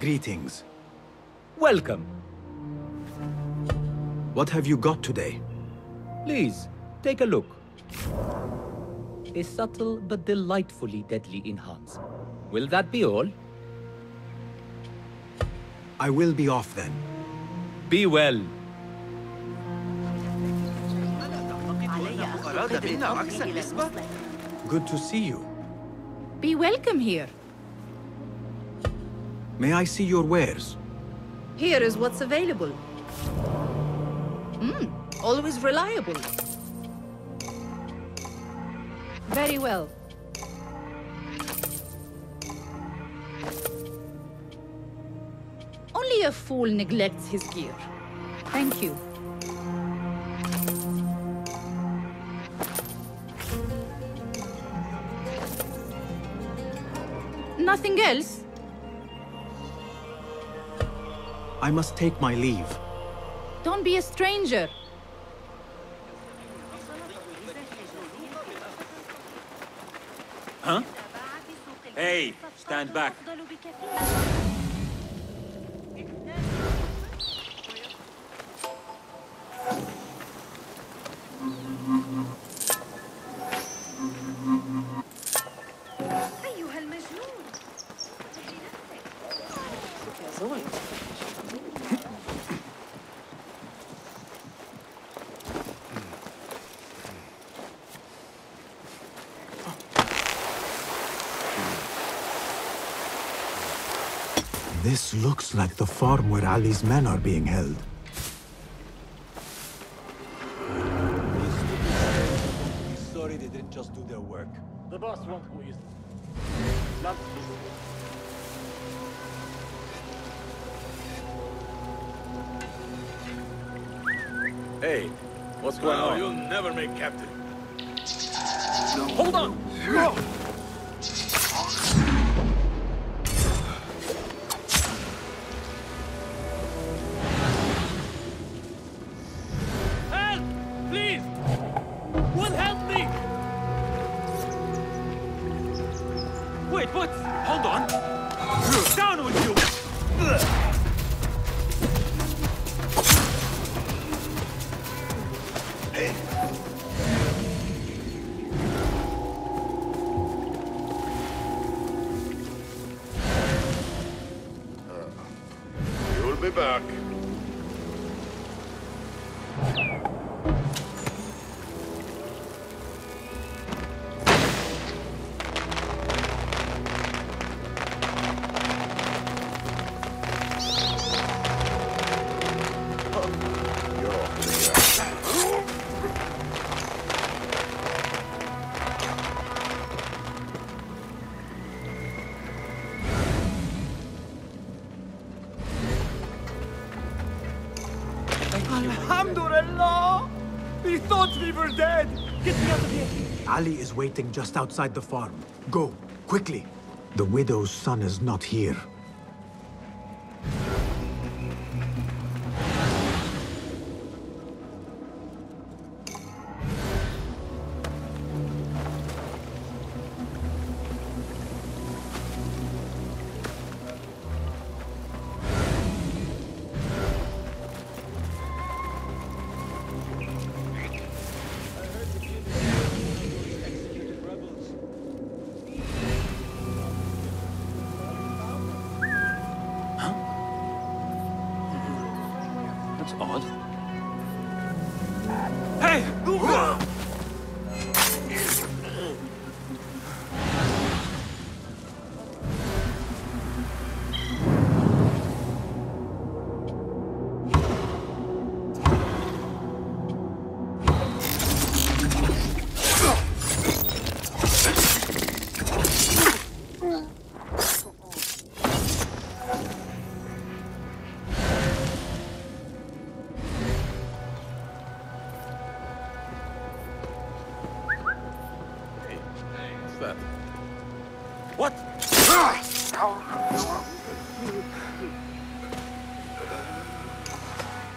Greetings. Welcome. What have you got today? Please, take a look. A subtle but delightfully deadly enhance. Will that be all? I will be off then. Be well. Good to see you. Be welcome here. May I see your wares? Here is what's available. Always reliable. Very well. Only a fool neglects his gear. Thank you. Nothing else? I must take my leave. Don't be a stranger. Huh? Hey, stand back. This looks like the farm where Ali's men are being held. He's sorry they didn't just do their work. The boss won't who is. Not you. Hey, what's going on? You'll never make captain. No. Hold on! Whoa. Dead. Get me out of here. Ali is waiting just outside the farm. Go, quickly. The widow's son is not here.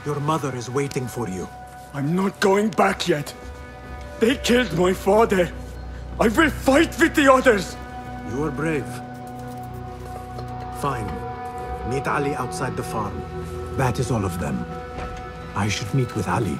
Your mother is waiting for you. I'm not going back yet. They killed my father. I will fight with the others. You are brave. Fine. Meet Ali outside the farm. That is all of them. I should meet with Ali.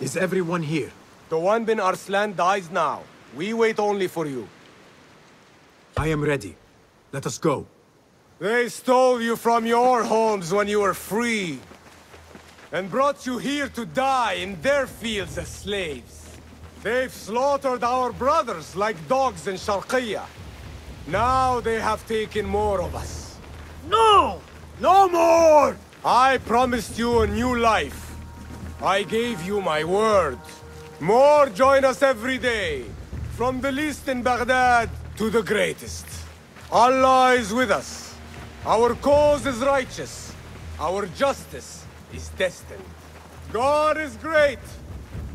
Is everyone here? The one bin Arslan dies now. We wait only for you. I am ready. Let us go. They stole you from your homes when you were free, and brought you here to die in their fields as slaves. They've slaughtered our brothers like dogs in Sharqiya. Now they have taken more of us. No! No more! I promised you a new life. I gave you my word. More join us every day, from the least in Baghdad to the greatest. Allah is with us. Our cause is righteous. Our justice is destined. God is great.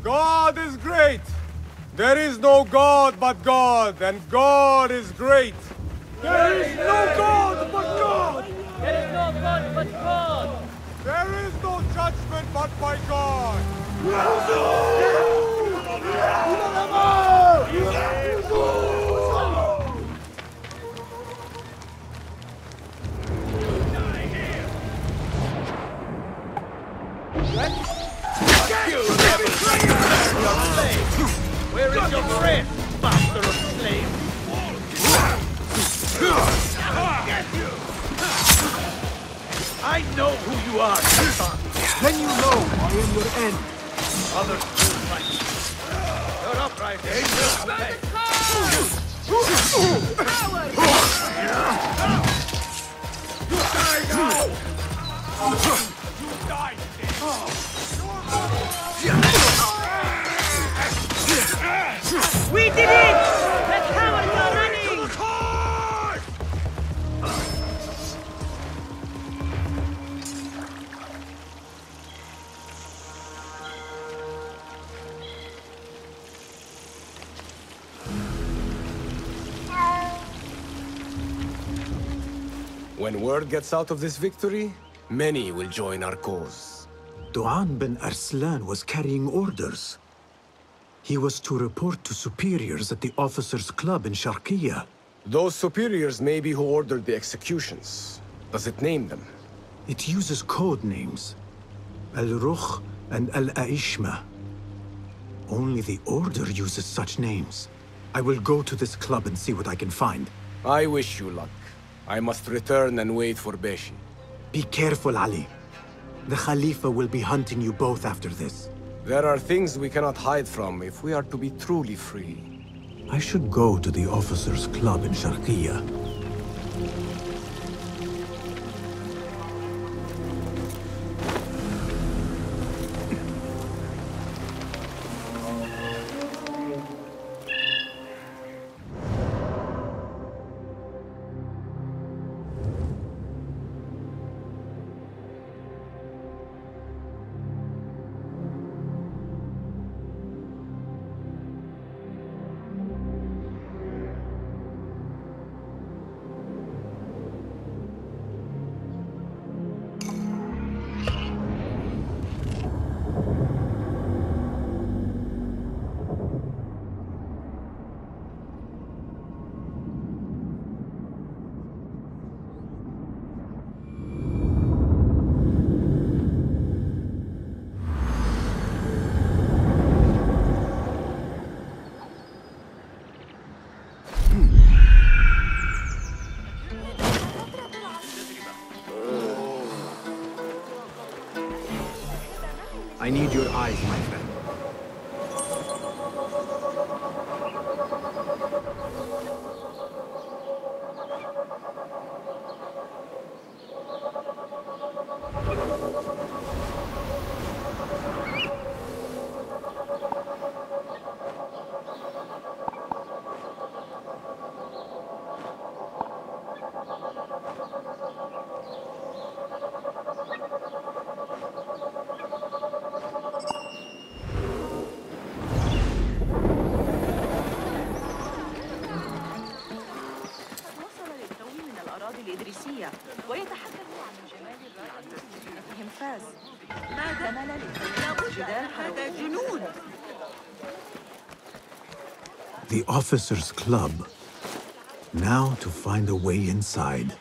God is great. There is no God but God, and God is great. There is no God but God. There is no God but God. There is no judgment but by God! Where is your friend, master of slaves? I'll get you! I know who you are, Shaytan. Then you know I am your end. Others do fight. You're upright. You die now! You die today! We did it! The cowards are running! When word gets out of this victory, many will join our cause. Du'an bin Arslan was carrying orders. He was to report to superiors at the officers' club in Sharqiya. Those superiors may be who ordered the executions. Does it name them? It uses code names. Al-Rukh and Al-Aishma. Only the order uses such names. I will go to this club and see what I can find. I wish you luck. I must return and wait for Beshi. Be careful, Ali. The Khalifa will be hunting you both after this. There are things we cannot hide from if we are to be truly free. I should go to the officers' club in Sharqiya. I need your eyes, my friend. The officers' club. Now to find a way inside.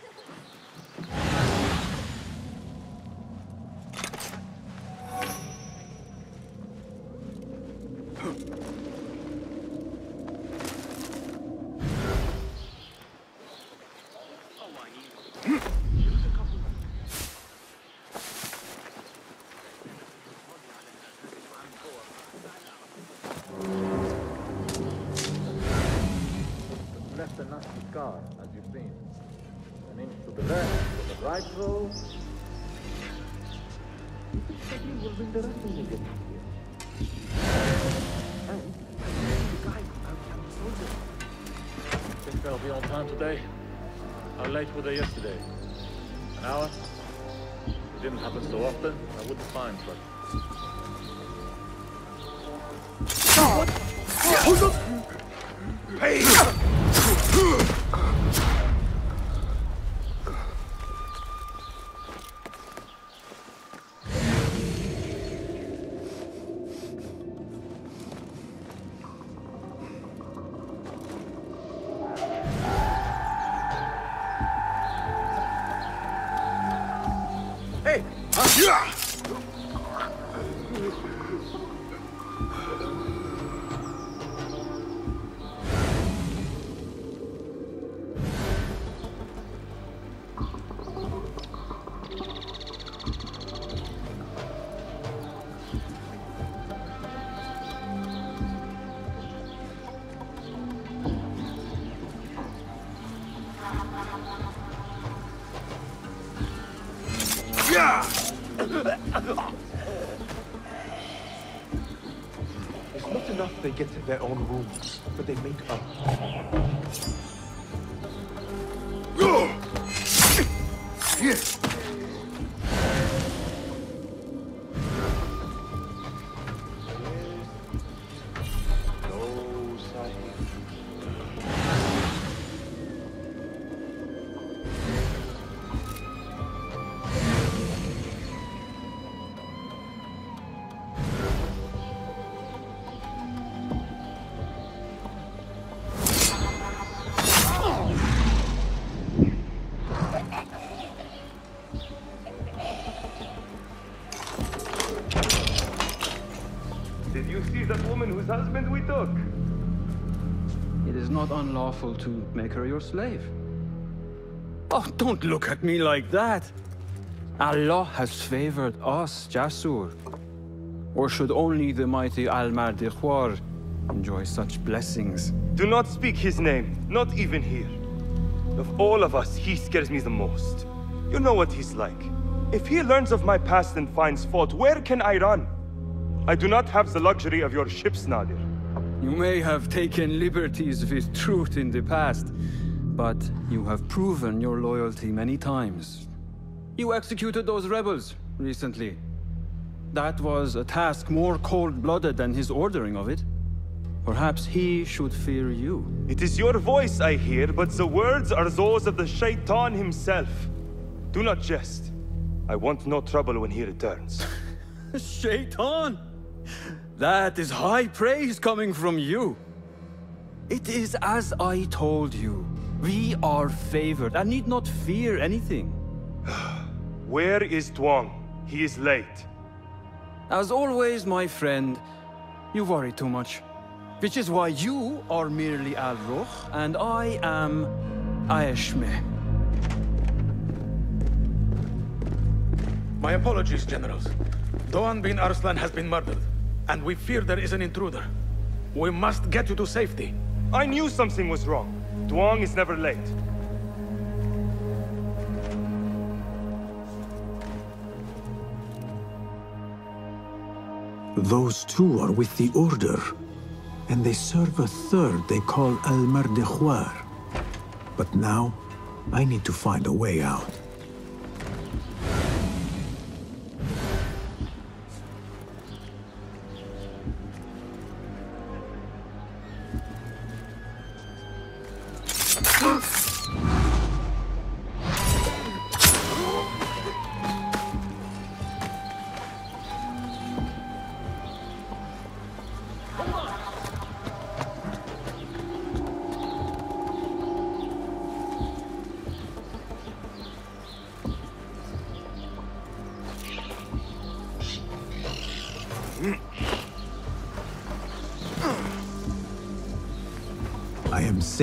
They get their own rooms, but they make up. Unlawful to make her your slave. Oh, don't look at me like that. Allah has favored us, Jasur. Or should only the mighty Al-Mardekhwar enjoy such blessings? Do not speak his name, not even here. Of all of us, he scares me the most. You know what he's like. If he learns of my past and finds fault, where can I run? I do not have the luxury of your ships, Nadir. You may have taken liberties with truth in the past, but you have proven your loyalty many times. You executed those rebels recently. That was a task more cold-blooded than his ordering of it. Perhaps he should fear you. It is your voice I hear, but the words are those of the Shaytan himself. Do not jest. I want no trouble when he returns. Shaytan! That is high praise coming from you. It is as I told you. We are favored and need not fear anything. Where is Duong? He is late. As always, my friend, you worry too much. Which is why you are merely Al-Rukh and I am Aishma. My apologies, generals. Doan bin Arslan has been murdered, and we fear there is an intruder. We must get you to safety. I knew something was wrong. Duong is never late. Those two are with the Order, and they serve a third they call Al-Mardekhwar. But now, I need to find a way out.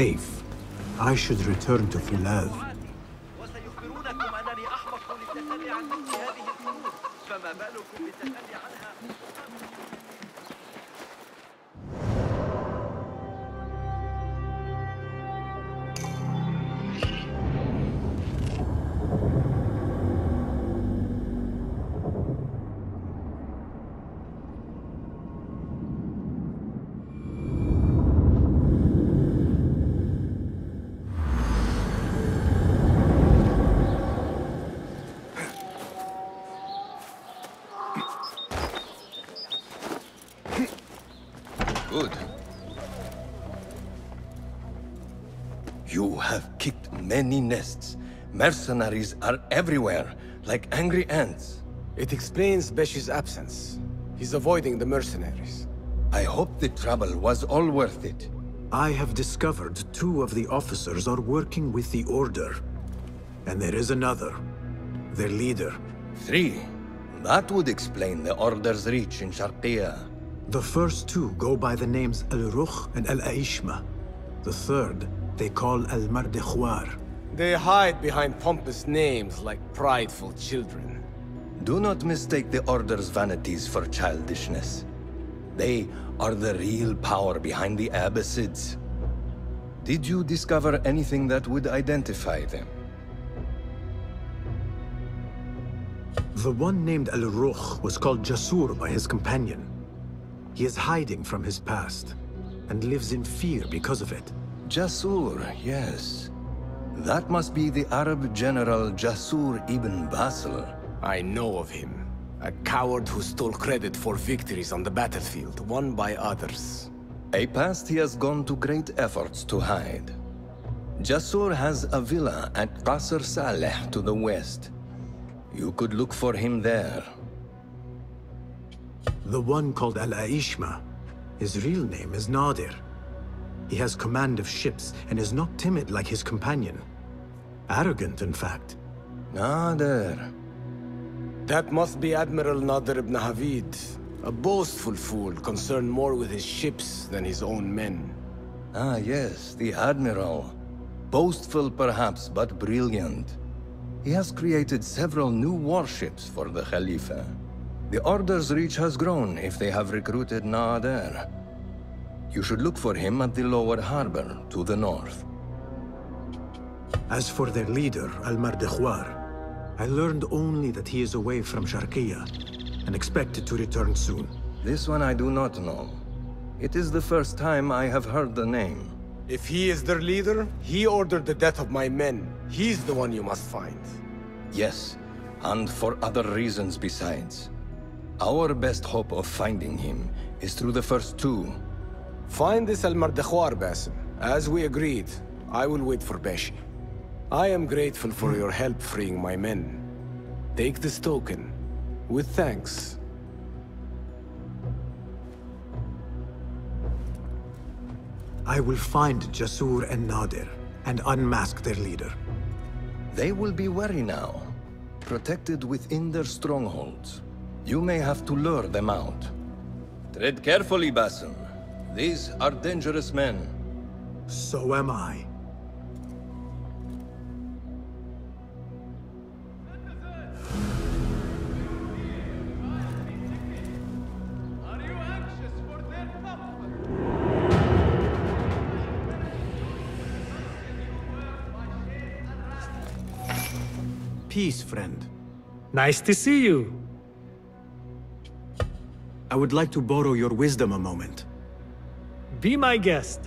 Safe. I should return to Filav. Many nests. Mercenaries are everywhere, like angry ants. It explains Besh's absence. He's avoiding the mercenaries. I hope the trouble was all worth it. I have discovered two of the officers are working with the Order. And there is another. Their leader. Three? That would explain the Order's reach in Sharqiya. The first two go by the names Al-Rukh and Al-Aishma. The third, they call Al-Mardekhwar. They hide behind pompous names like prideful children. Do not mistake the Order's vanities for childishness. They are the real power behind the Abbasids. Did you discover anything that would identify them? The one named Al-Rukh was called Jasur by his companion. He is hiding from his past, and lives in fear because of it. Jasur, yes. That must be the Arab general Jasur ibn Basil. I know of him. A coward who stole credit for victories on the battlefield, won by others. A past he has gone to great efforts to hide. Jasur has a villa at Qasr Saleh to the west. You could look for him there. The one called Al-Aishma. His real name is Nadir. He has command of ships and is not timid like his companion. Arrogant, in fact. Nadir. That must be Admiral Nadir ibn Havid. A boastful fool, concerned more with his ships than his own men. Ah, yes, the Admiral. Boastful, perhaps, but brilliant. He has created several new warships for the Khalifa. The Order's reach has grown if they have recruited Nadir. You should look for him at the lower harbor, to the north. As for their leader, Al-Mardekhwar, I learned only that he is away from Sharqiya, and expected to return soon. This one I do not know. It is the first time I have heard the name. If he is their leader, he ordered the death of my men. He's the one you must find. Yes, and for other reasons besides. Our best hope of finding him is through the first two. Find this Al-Mardekhwar, Basim. As we agreed, I will wait for Beshi. I am grateful for your help freeing my men. Take this token, with thanks. I will find Jasur and Nadir, and unmask their leader. They will be wary now, protected within their strongholds. You may have to lure them out. Tread carefully, Basim. These are dangerous men. So am I. Peace, friend. Nice to see you. I would like to borrow your wisdom a moment. Be my guest.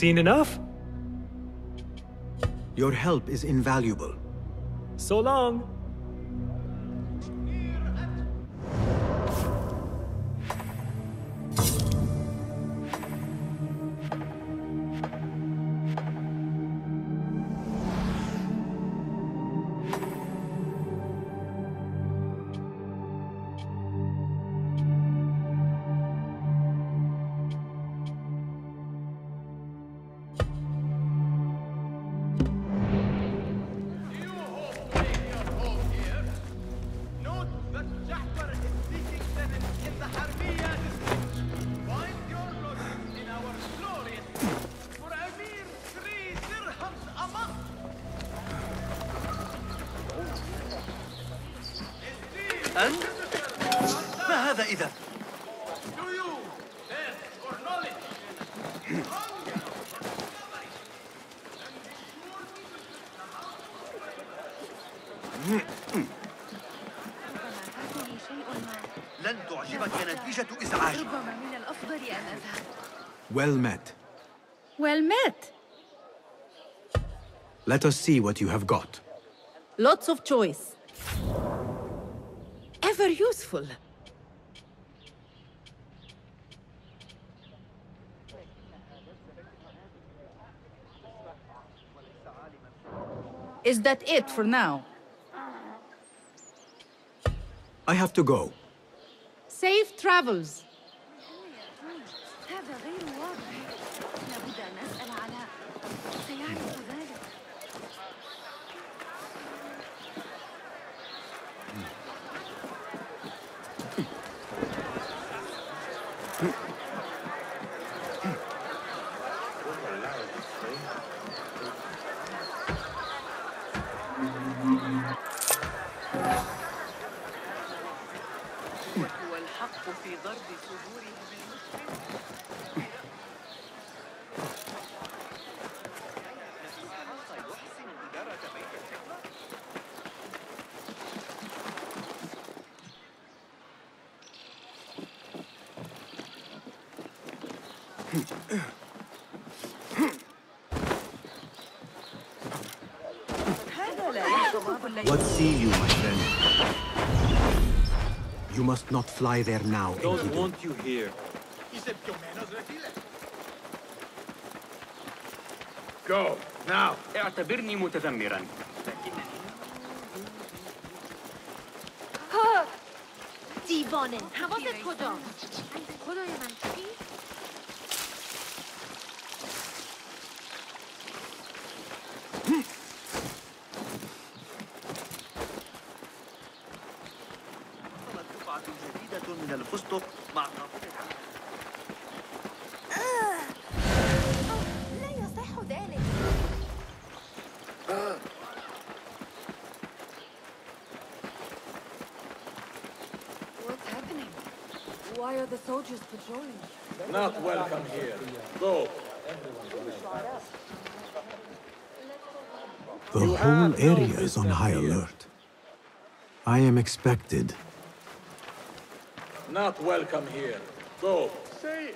Seen enough? Your help is invaluable. So long. Well met. Well met. Let us see what you have got. Lots of choice. Ever useful. Is that it for now? I have to go. Safe travels. What see you, my friend? You must not fly there now. I don't want you here. Go, now. Why are the soldiers patrolling? Not welcome here. Go. The whole area is on high alert. I am expected. Not welcome here. Go. Say.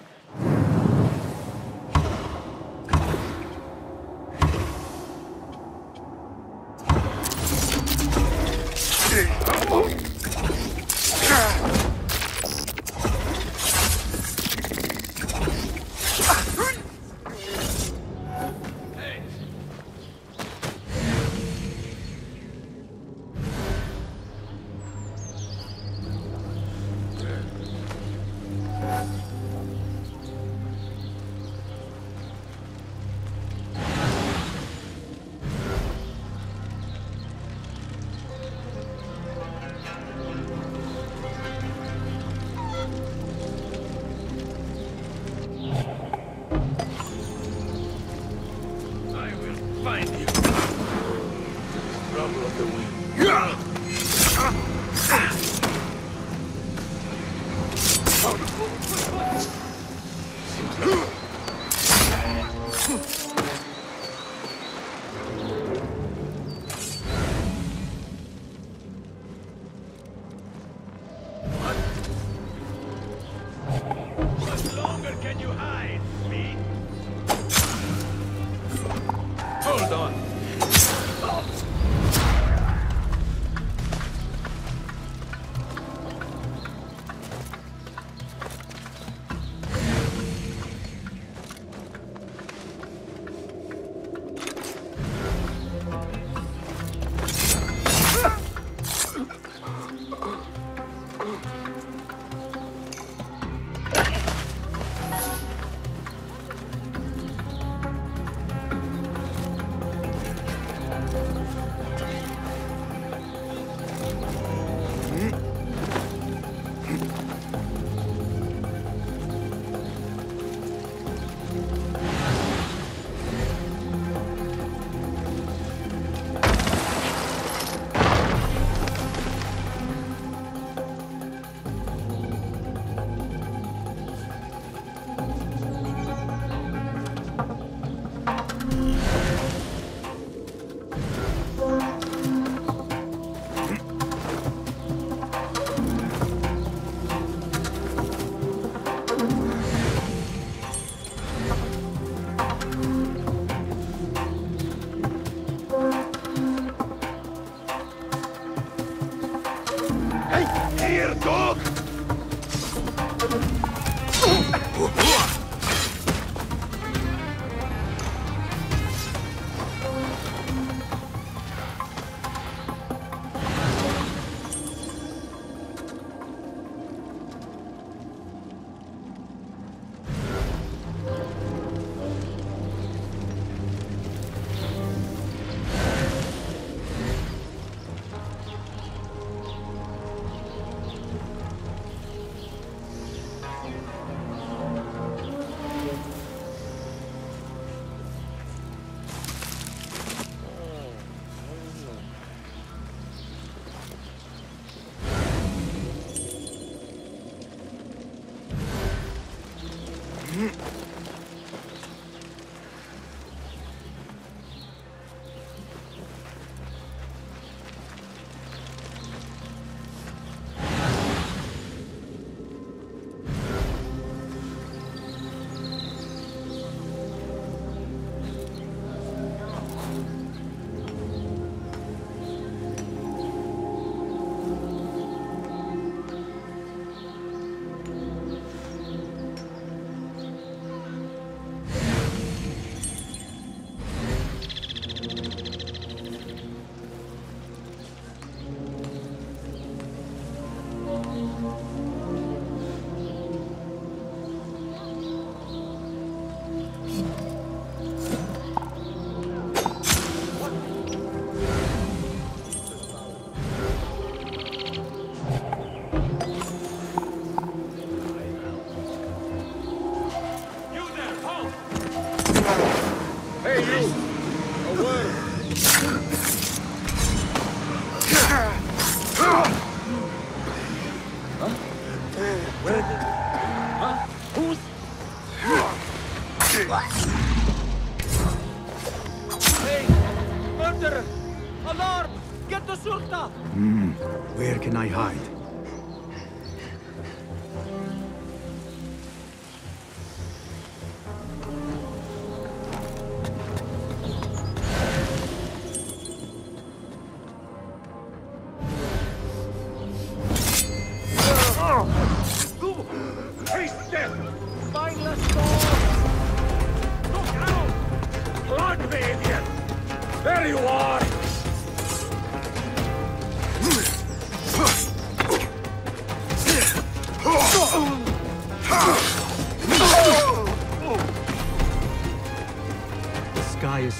the wind.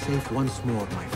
Safe once more, my friend.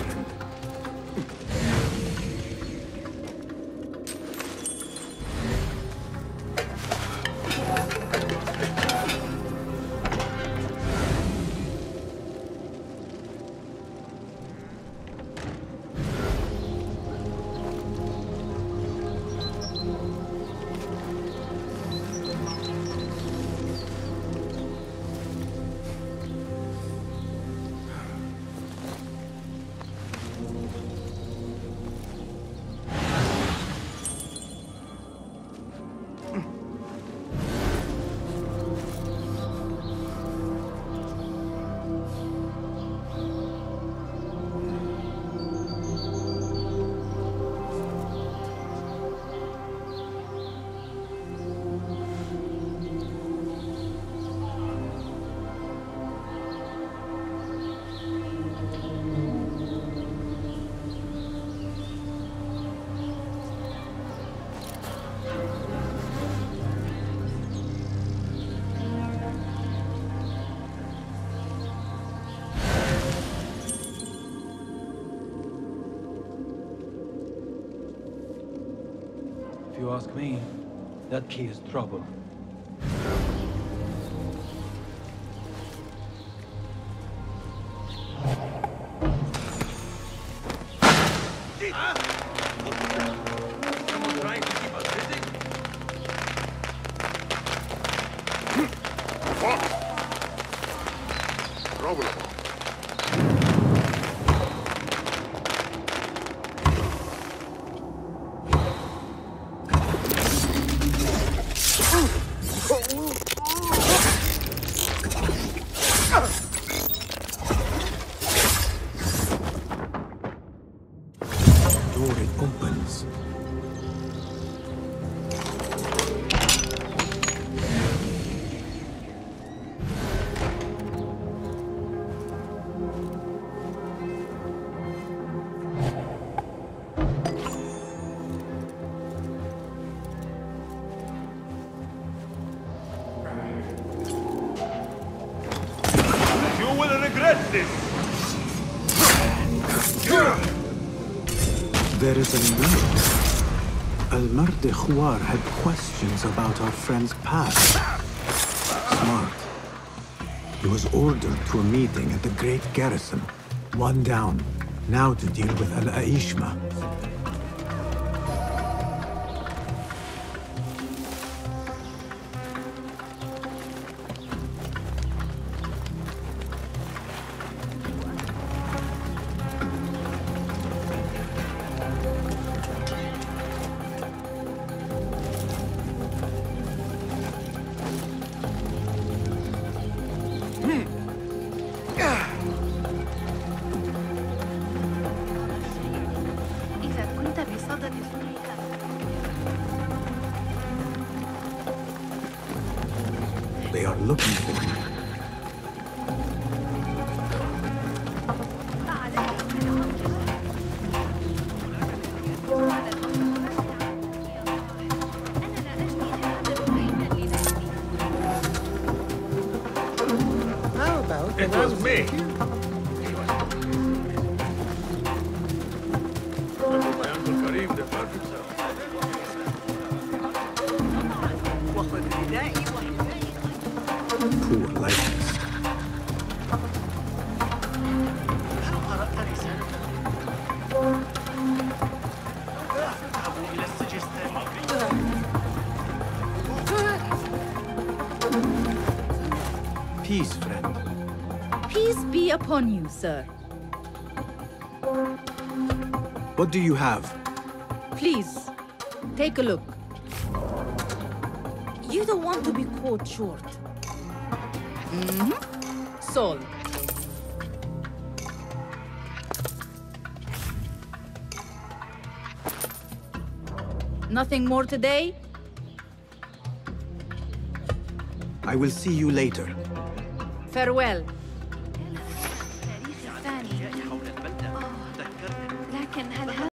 you ask me, that key is trouble. There is a note. Al-Mardekhwar had questions about our friend's past. Smart. He was ordered to a meeting at the Great Garrison. One down. Now to deal with Al-Aishma. They are looking for him. It was me. Peace, friend. Peace be upon you, sir. What do you have? Please, take a look. You don't want to be caught short. Sold. Nothing more today? I will see you later. Farewell.